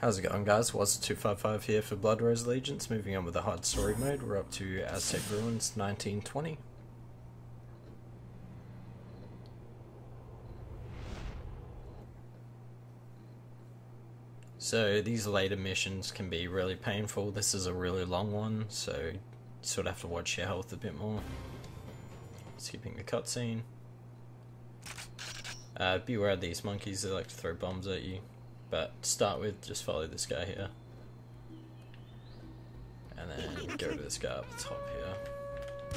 How's it going, guys? Waz255 here for Blood Rose Allegiance. Moving on with the hard story mode, we're up to Aztec Ruins 1920. So these later missions can be really painful. This is a really long one, so you sort of have to watch your health a bit more. Skipping the cutscene. Beware of these monkeys, they like to throw bombs at you. But to start with, just follow this guy here. And then go to this guy up the top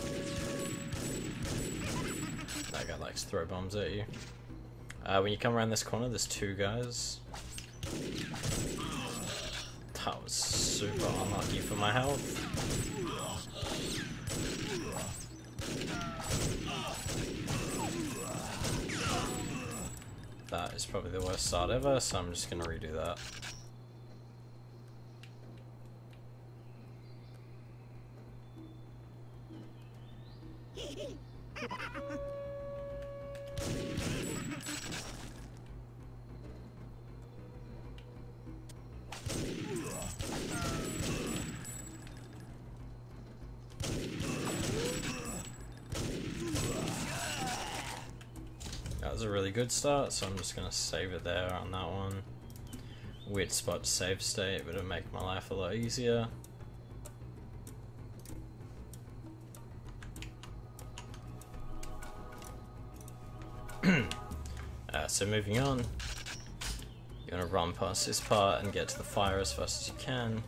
here. That guy likes to throw bombs at you. When you come around this corner, there's two guys. That was super unlucky for my health. That is probably the worst start ever, so I'm just gonna redo that. That was a really good start, so I'm just going to save it there on that one. Weird spot to save state, but it'll make my life a lot easier. So moving on, you're going to run past this part and get to the fire as fast as you can.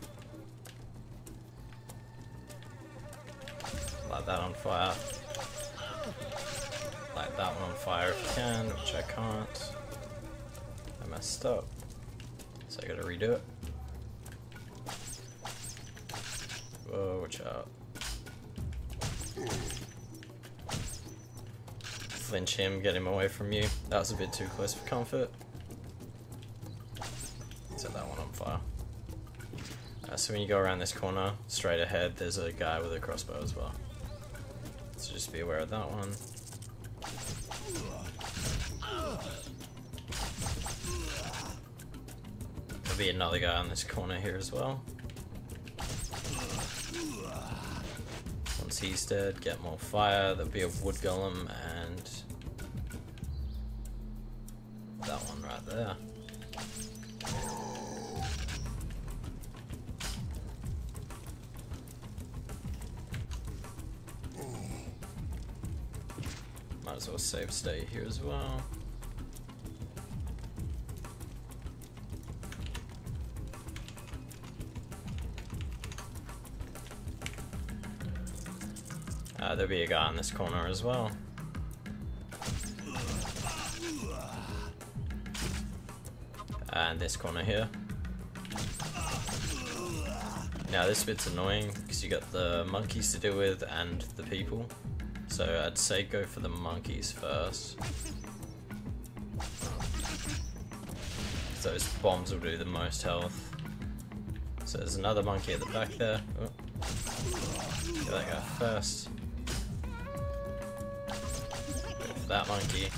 Light that on fire. Light that one on fire if I can, which I can't. I messed up, so I gotta redo it. Whoa, watch out. Flinch him, get him away from you. That was a bit too close for comfort. Set that one on fire. So when you go around this corner, straight ahead, there's a guy with a crossbow as well. So just be aware of that one. There'll be another guy on this corner here as well. Once he's dead, get more fire. There'll be a wood golem and that one right there. Might as well save state here as well. There'll be a guy in this corner as well. And this corner here. Now this bit's annoying because you got the monkeys to deal with and the people. So I'd say go for the monkeys first. Those bombs will do the most health. So there's another monkey at the back there. Oh. Get that guy first. That monkey,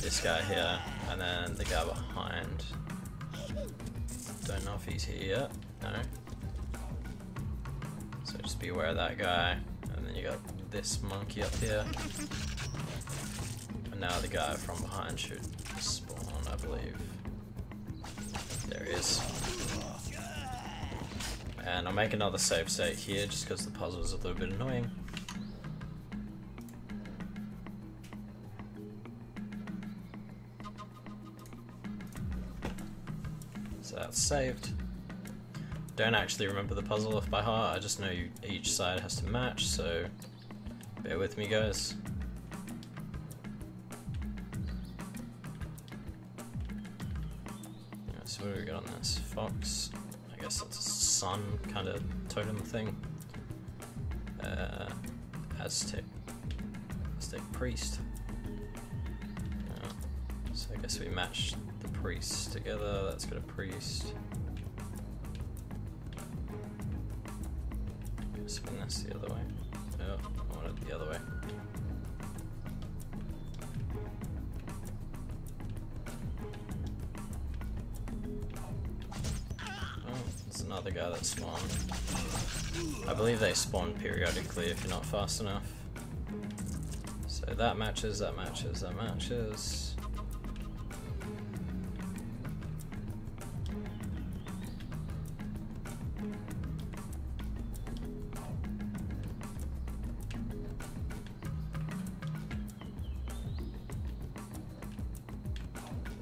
this guy here, and then the guy behind. Don't know if he's here yet. No. So just be aware of that guy. And then you got this monkey up here. And now the guy from behind should spawn, I believe. There he is. And I'll make another save state here just because the puzzle's a little bit annoying. So that's saved. Don't actually remember the puzzle off by heart, I just know each side has to match, so bear with me, guys. Yeah, so what do we got on this? Fox. I guess that's a sun kind of totem thing. Aztec priest. So I guess we matched the priests together. That's got a priest. Spin this the other way. Oh, I want it the other way. another guy that spawned. I believe they spawn periodically if you're not fast enough. So that matches, that matches, that matches.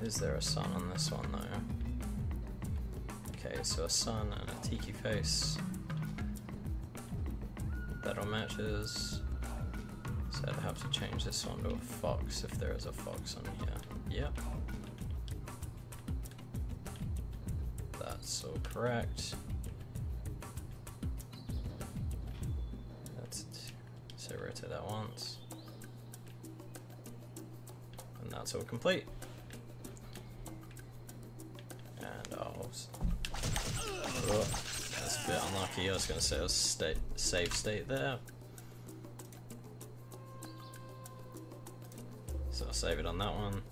Is there a sun on this one though? Okay, so a sun and a tiki face. That all matches. So I'd have to change this one to a fox if there is a fox on here. Yep. That's all correct. That's it. So rotate that once. And that's all complete. Oh, that's a bit unlucky. I was going to say it was save state there. So I'll save it on that one.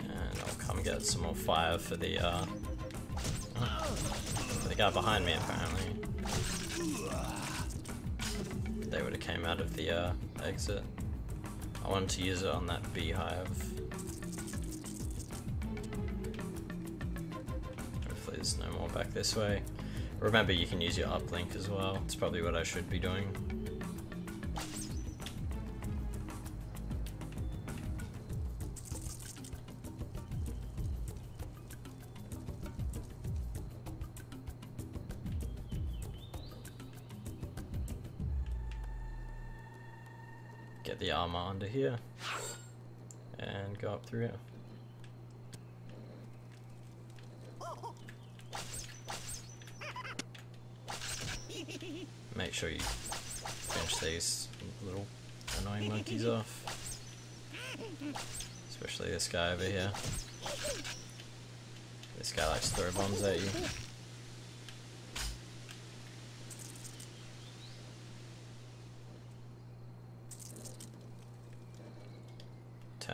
And I'll come get some more fire for the guy behind me apparently. They would have came out of the exit. I wanted to use it on that beehive. Hopefully there's no more back this way. Remember you can use your uplink as well. It's probably what I should be doing. Get the armor under here and go up through here. Make sure you finish these little annoying monkeys off, especially this guy over here. This guy likes to throw bombs at you.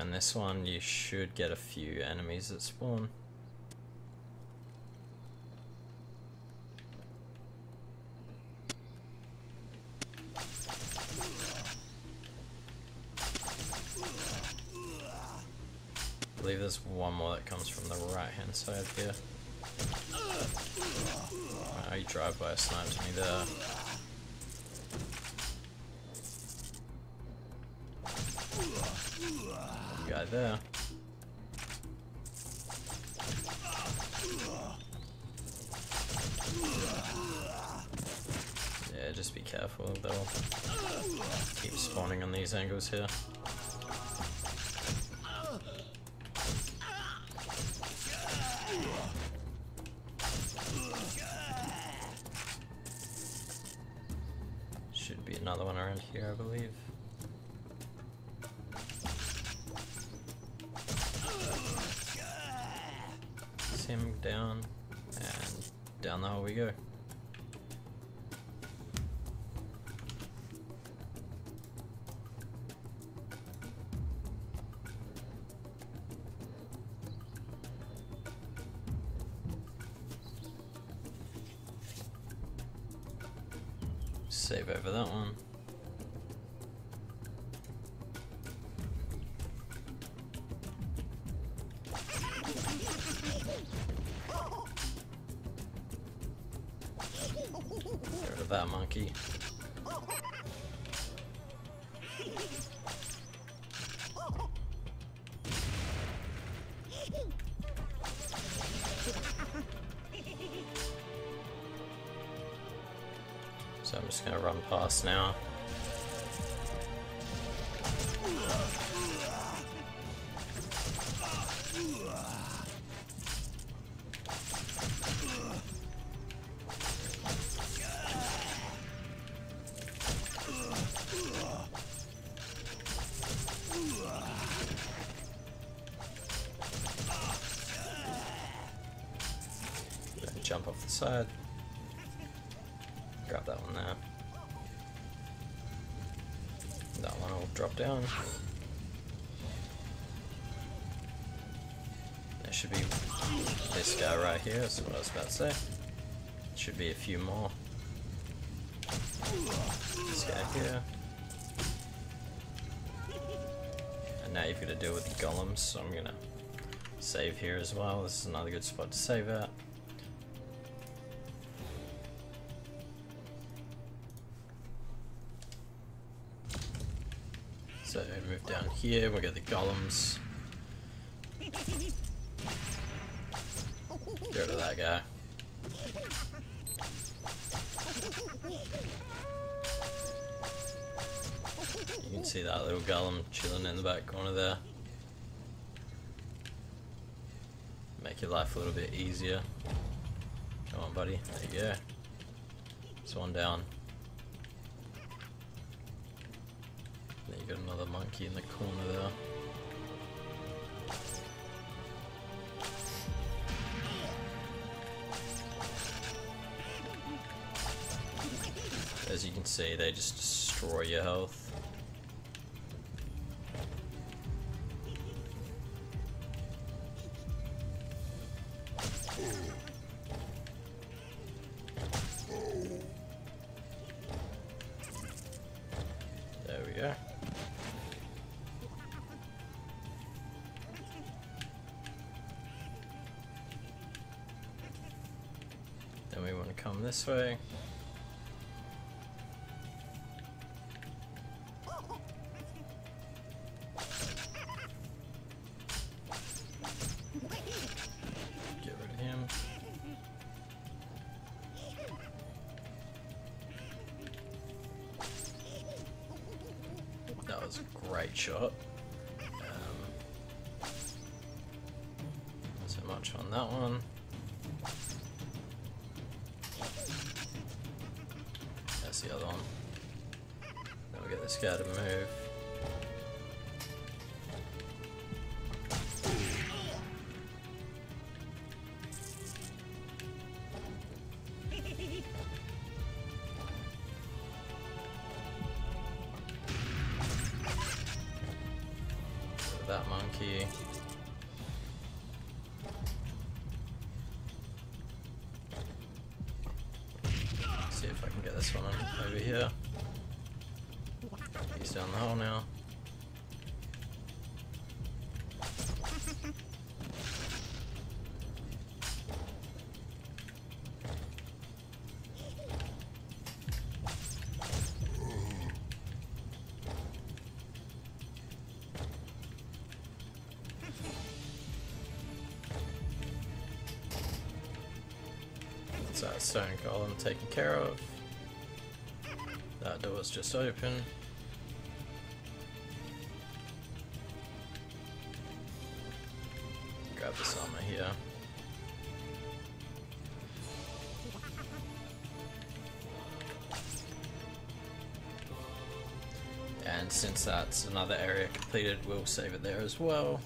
And this one, you should get a few enemies that spawn. I believe there's one more that comes from the right hand side here. Oh, you drive by a sniped me there. Guy there. Yeah, just be careful, they'll keep spawning on these angles here. Should be another one around here, I believe. Him down, and down the hole we go. Save over that one. Get rid of that monkey. So I'm just gonna run past now. Jump off the side. Grab that one there. That one will drop down. It should be this guy right here, that's what I was about to say. Should be a few more. This guy here. And now you've got to deal with the golems, so I'm gonna save here as well. This is another good spot to save at. So move down here, we'll get the golems. Get rid of that guy. You can see that little golem chilling in the back corner there. Make your life a little bit easier. Come on, buddy. There you go. There's one down. Then you got another monkey in the corner there. As you can see, they just destroy your health. There we go. Then we want to come this way. That was a great shot. Not so much on that one. That's the other one. Then we get this guy to move. That monkey. Let's see if I can get this one over here. He's down the hole now. So that stone golem taken care of. That door's just open. Grab this armor here. And since that's another area completed, we'll save it there as well.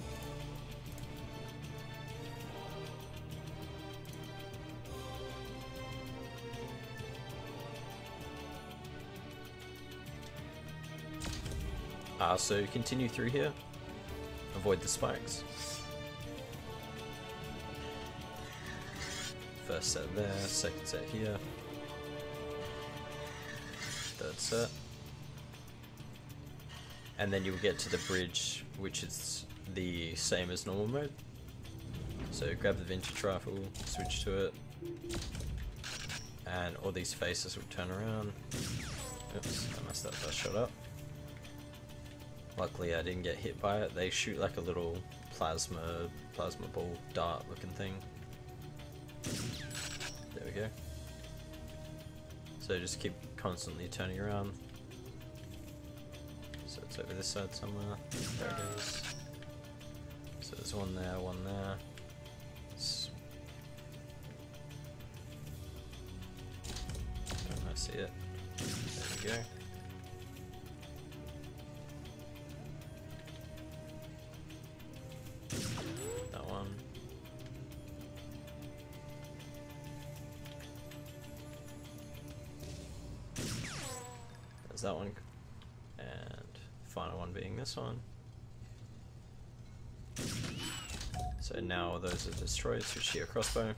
So continue through here, avoid the spikes. First set there, second set here, third set. And then you'll get to the bridge, which is the same as normal mode. So grab the vintage rifle, switch to it, and all these faces will turn around. Oops, I messed that first shot up. Luckily I didn't get hit by it. They shoot like a little plasma ball dart looking thing. There we go. So just keep constantly turning around. So it's over this side somewhere. There it is. So there's one there, one there. Don't I see it? There we go. That one, and final one being this one. So So now those are destroyed, switch to your crossbow.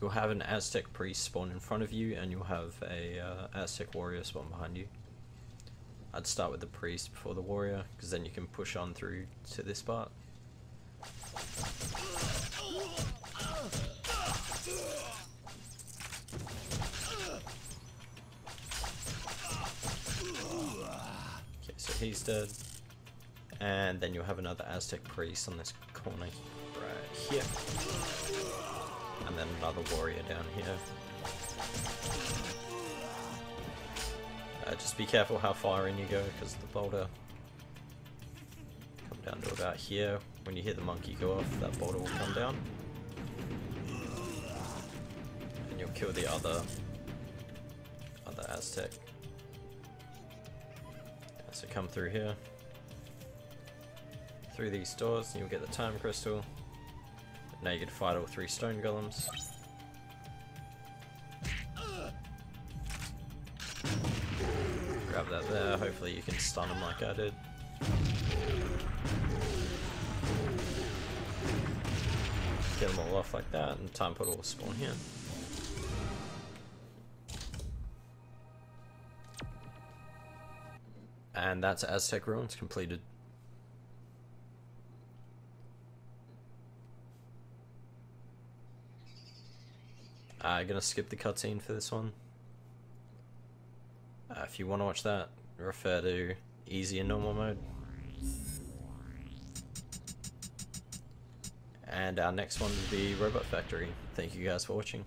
You'll have an Aztec priest spawn in front of you, and you'll have a Aztec warrior spawn behind you. I'd start with the priest before the warrior, because then you can push on through to this part. Okay, so he's dead. And then you'll have another Aztec priest on this corner right here. And then another warrior down here. Just be careful how far in you go because of the boulder. Come down to about here. When you hear the monkey go off, that boulder will come down. And you'll kill the other Aztec. So come through here. Through these doors, and you'll get the Time Crystal. Now you can fight all three Stone Golems. Grab that there, hopefully you can stun them like I did. Get them all off like that, and Time Portal will spawn here. And that's Aztec Ruins completed. I'm gonna skip the cutscene for this one. If you want to watch that, refer to easy and normal mode. And our next one will be Robot Factory. Thank you guys for watching.